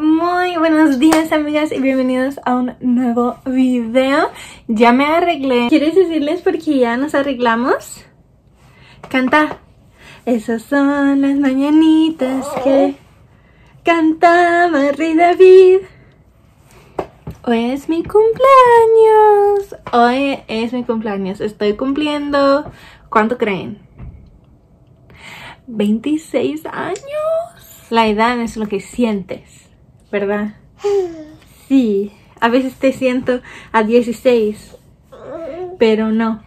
Muy buenos días, amigas, y bienvenidos a un nuevo video. Ya me arreglé. ¿Quieres decirles por qué ya nos arreglamos? Canta. Esas son las mañanitas que cantaba el rey David. Hoy es mi cumpleaños. Hoy es mi cumpleaños. Estoy cumpliendo, ¿cuánto creen? 26 años. La edad es lo que sientes, ¿verdad? Sí, a veces te siento a 16, pero no.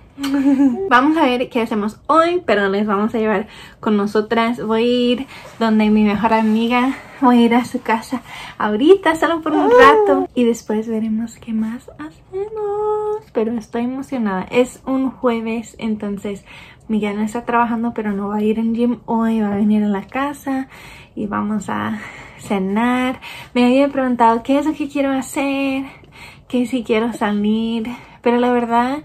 Vamos a ver qué hacemos hoy, pero les vamos a llevar con nosotras. Voy a ir donde mi mejor amiga, voy a ir a su casa ahorita, solo por un rato. Y después veremos qué más hacemos, pero estoy emocionada. Es un jueves, entonces Miguel no está trabajando, pero no va a ir al gym hoy, va a venir a la casa y vamos a cenar. Me había preguntado qué es lo que quiero hacer, que si quiero salir, pero la verdad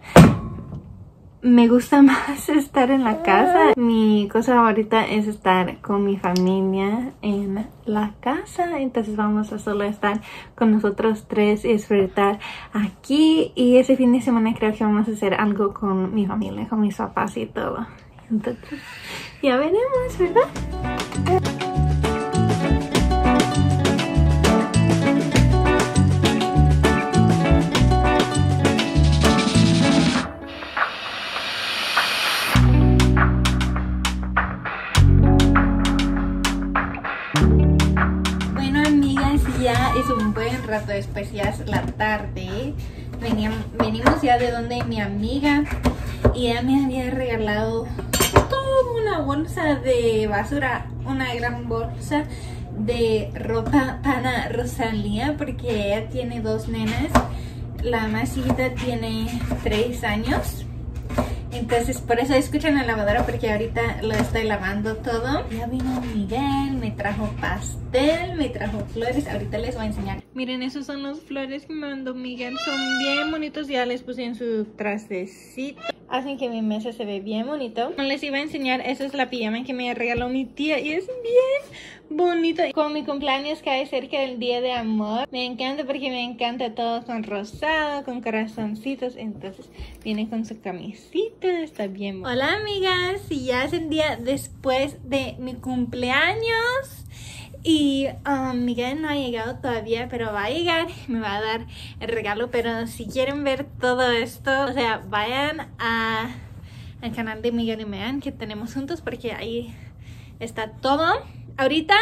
me gusta más estar en la casa. Mi cosa favorita es estar con mi familia en la casa. Entonces vamos a solo estar con nosotros tres y disfrutar aquí. Y ese fin de semana creo que vamos a hacer algo con mi familia, con mis papás y todo. Entonces ya veremos, ¿verdad? Ya es un buen rato después, ya es la tarde. Venimos ya de donde mi amiga, y ella me había regalado toda una bolsa de basura, una gran bolsa de ropa para Rosalía, porque ella tiene dos nenas. La más chiquita tiene 3 años. Entonces por eso escuchan la lavadora, porque ahorita lo estoy lavando todo. Ya vino Miguel, me trajo pastel, me trajo flores. Ahorita les voy a enseñar. Miren, esos son los flores que me mandó Miguel. Son bien bonitos, ya les puse en su trastecito. Hacen que mi mesa se ve bien bonito. Como les iba a enseñar, esa es la pijama que me regaló mi tía y es bien bonito. Con mi cumpleaños cae cerca del Día de Amor. Me encanta porque me encanta todo con rosado, con corazoncitos. Entonces viene con su camisita, está bien bonito. Hola, amigas, y ya es el día después de mi cumpleaños. Y Miguel no ha llegado todavía, pero va a llegar y me va a dar el regalo. Pero si quieren ver todo esto, o sea, vayan al canal de Miguel y Megan que tenemos juntos, porque ahí está todo. Ahorita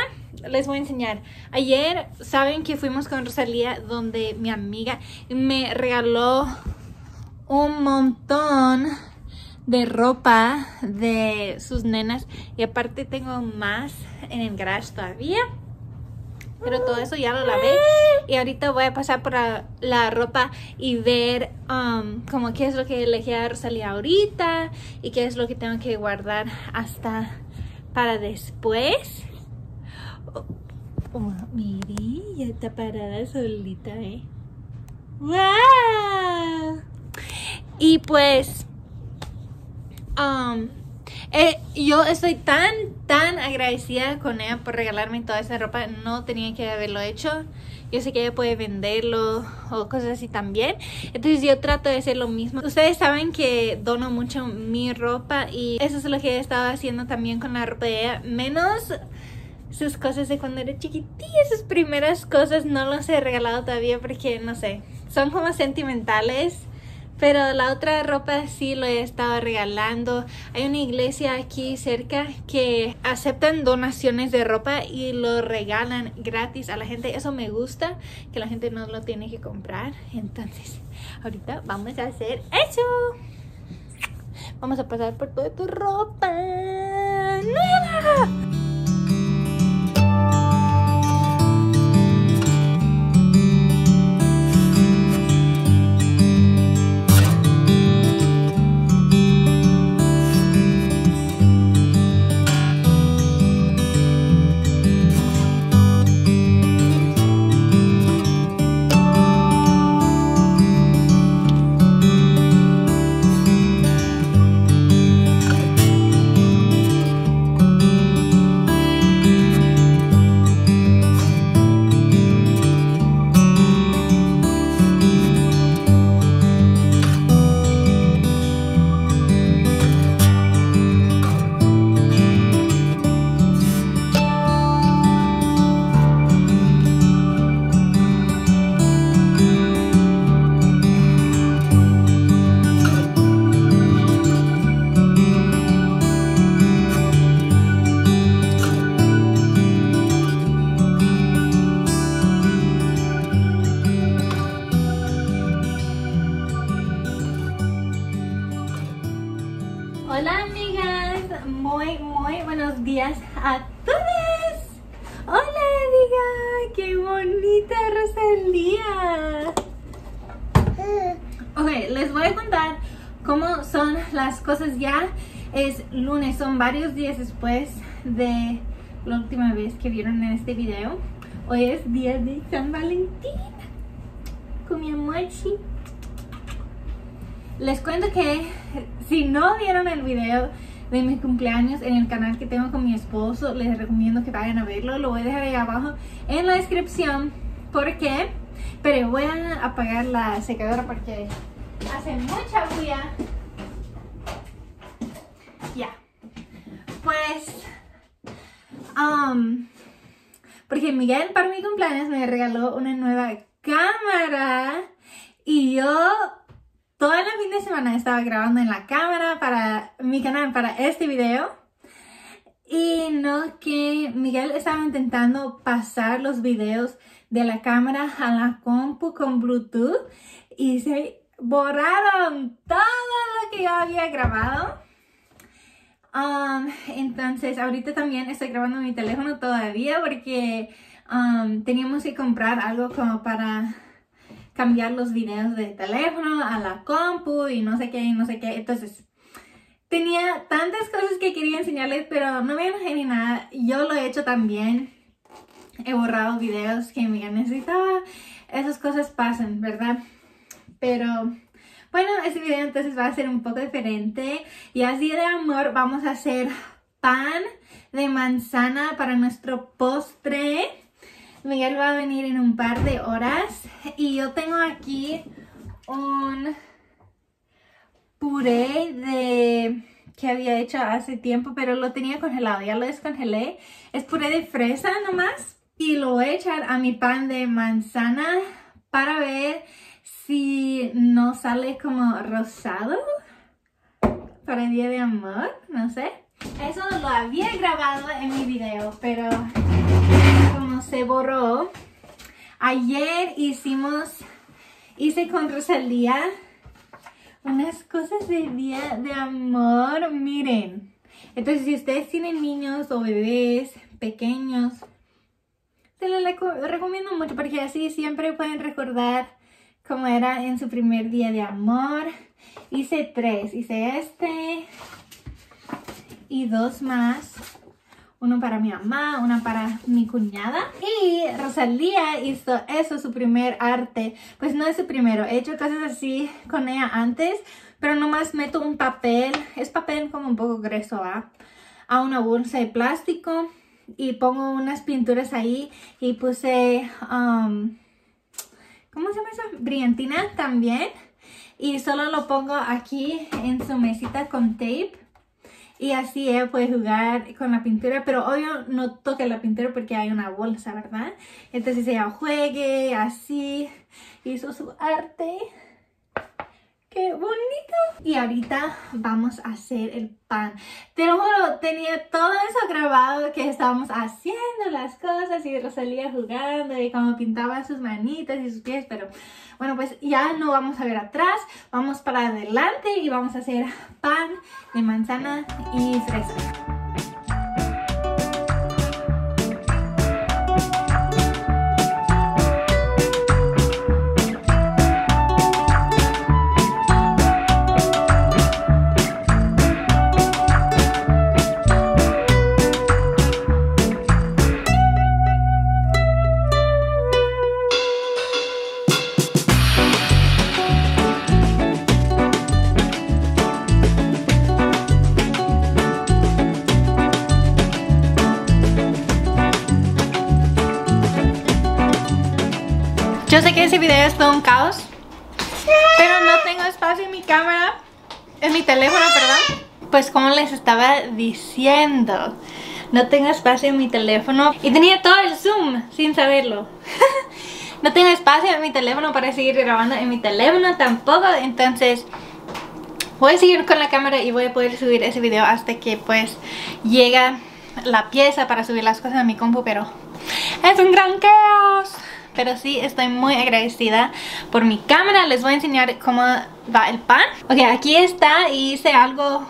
les voy a enseñar. Ayer, saben que fuimos con Rosalía donde mi amiga me regaló un montón de ropa de sus nenas, y aparte tengo más en el garage todavía, pero todo eso ya lo lavé. Y ahorita voy a pasar por la ropa y ver como qué es lo que le queda a Rosalía ahorita y qué es lo que tengo que guardar hasta para después. Mire, ya está parada solita, wow. Y pues yo estoy tan agradecida con ella por regalarme toda esa ropa. No tenía que haberlo hecho. Yo sé que ella puede venderlo o cosas así también. Entonces yo trato de hacer lo mismo. Ustedes saben que dono mucho mi ropa, y eso es lo que he estado haciendo también con la ropa de ella. Menos sus cosas de cuando era chiquitilla. Sus primeras cosas no las he regalado todavía porque, no sé, son como sentimentales. Pero la otra ropa sí lo he estado regalando. Hay una iglesia aquí cerca que aceptan donaciones de ropa y lo regalan gratis a la gente. Eso me gusta, que la gente no lo tiene que comprar. Entonces, ahorita vamos a hacer eso. Vamos a pasar por toda tu ropa nueva. ¡Qué bonita, Rosalía! Ok, les voy a contar cómo son las cosas ya. Es lunes, son varios días después de la última vez que vieron en este video. Hoy es día de San Valentín con mi amochi. Les cuento que si no vieron el video de mi cumpleaños en el canal que tengo con mi esposo, les recomiendo que vayan a verlo. Lo voy a dejar ahí abajo en la descripción. ¿Por qué? Pero voy a apagar la secadora porque hace mucha bulla. Ya. Pues, porque Miguel para mi cumpleaños me regaló una nueva cámara y yo todo el fin de semana estaba grabando en la cámara para mi canal, para este video. Y no que Miguel estaba intentando pasar los videos de la cámara a la compu con Bluetooth y se borraron todo lo que yo había grabado. Entonces ahorita también estoy grabando mi teléfono todavía porque teníamos que comprar algo como para cambiar los videos de teléfono a la compu y no sé qué, Entonces tenía tantas cosas que quería enseñarles, pero no me enojé ni nada. Yo lo he hecho también. He borrado videos que me necesitaba. Esas cosas pasan, ¿verdad? Pero bueno, este video entonces va a ser un poco diferente. Y así de amor, vamos a hacer pan de manzana para nuestro postre. Miguel va a venir en un par de horas. Y yo tengo aquí un puré de que había hecho hace tiempo, pero lo tenía congelado. Ya lo descongelé. Es puré de fresa nomás. Y lo voy a echar a mi pan de manzana para ver si no sale como rosado para el día de amor, no sé. Eso lo había grabado en mi video, pero como se borró. Ayer hice con Rosalía unas cosas de día de amor, miren. Entonces si ustedes tienen niños o bebés pequeños, se los recomiendo mucho porque así siempre pueden recordar como era en su primer día de amor. Hice tres. Hice este. Y dos más. Uno para mi mamá. Uno para mi cuñada. Y Rosalía hizo eso, su primer arte. Pues no es su primero. He hecho cosas así con ella antes. Pero nomás meto un papel. Es papel como un poco grueso, ¿va? A una bolsa de plástico. Y pongo unas pinturas ahí. Y puse ¿cómo se llama eso? Brillantina también. Y solo lo pongo aquí en su mesita con tape. Y así ella puede jugar con la pintura. Pero obvio no toque la pintura porque hay una bolsa, ¿verdad? Entonces ella juegue así. Hizo su arte. ¡Qué bonito! Y ahorita vamos a hacer el pan. Te lo juro, tenía todo eso grabado que estábamos haciendo las cosas y Rosalía jugando y como pintaba sus manitas y sus pies, pero bueno, pues ya no vamos a ver atrás, vamos para adelante y vamos a hacer pan de manzana y fresa. Yo sé que ese video es todo un caos, pero no tengo espacio en mi cámara, en mi teléfono, perdón. Pues como les estaba diciendo, no tengo espacio en mi teléfono y tenía todo el zoom sin saberlo. No tengo espacio en mi teléfono para seguir grabando en mi teléfono tampoco, entonces voy a seguir con la cámara y voy a poder subir ese video hasta que pues llega la pieza para subir las cosas a mi compu, pero es un gran caos. Pero sí, estoy muy agradecida por mi cámara. Les voy a enseñar cómo va el pan. Ok, aquí está. Hice algo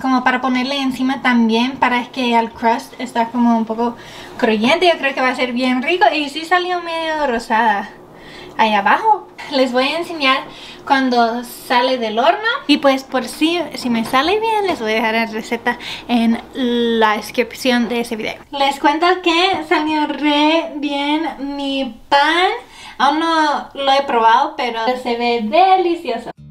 como para ponerle encima también para que el crust está como un poco crujiente. Yo creo que va a ser bien rico. Y sí salió medio rosada ahí abajo. Les voy a enseñar cuando sale del horno. Y pues por si me sale bien, les voy a dejar la receta en la descripción de ese video. Les cuento que salió re bien mi pan. Aún no lo he probado, pero se ve delicioso.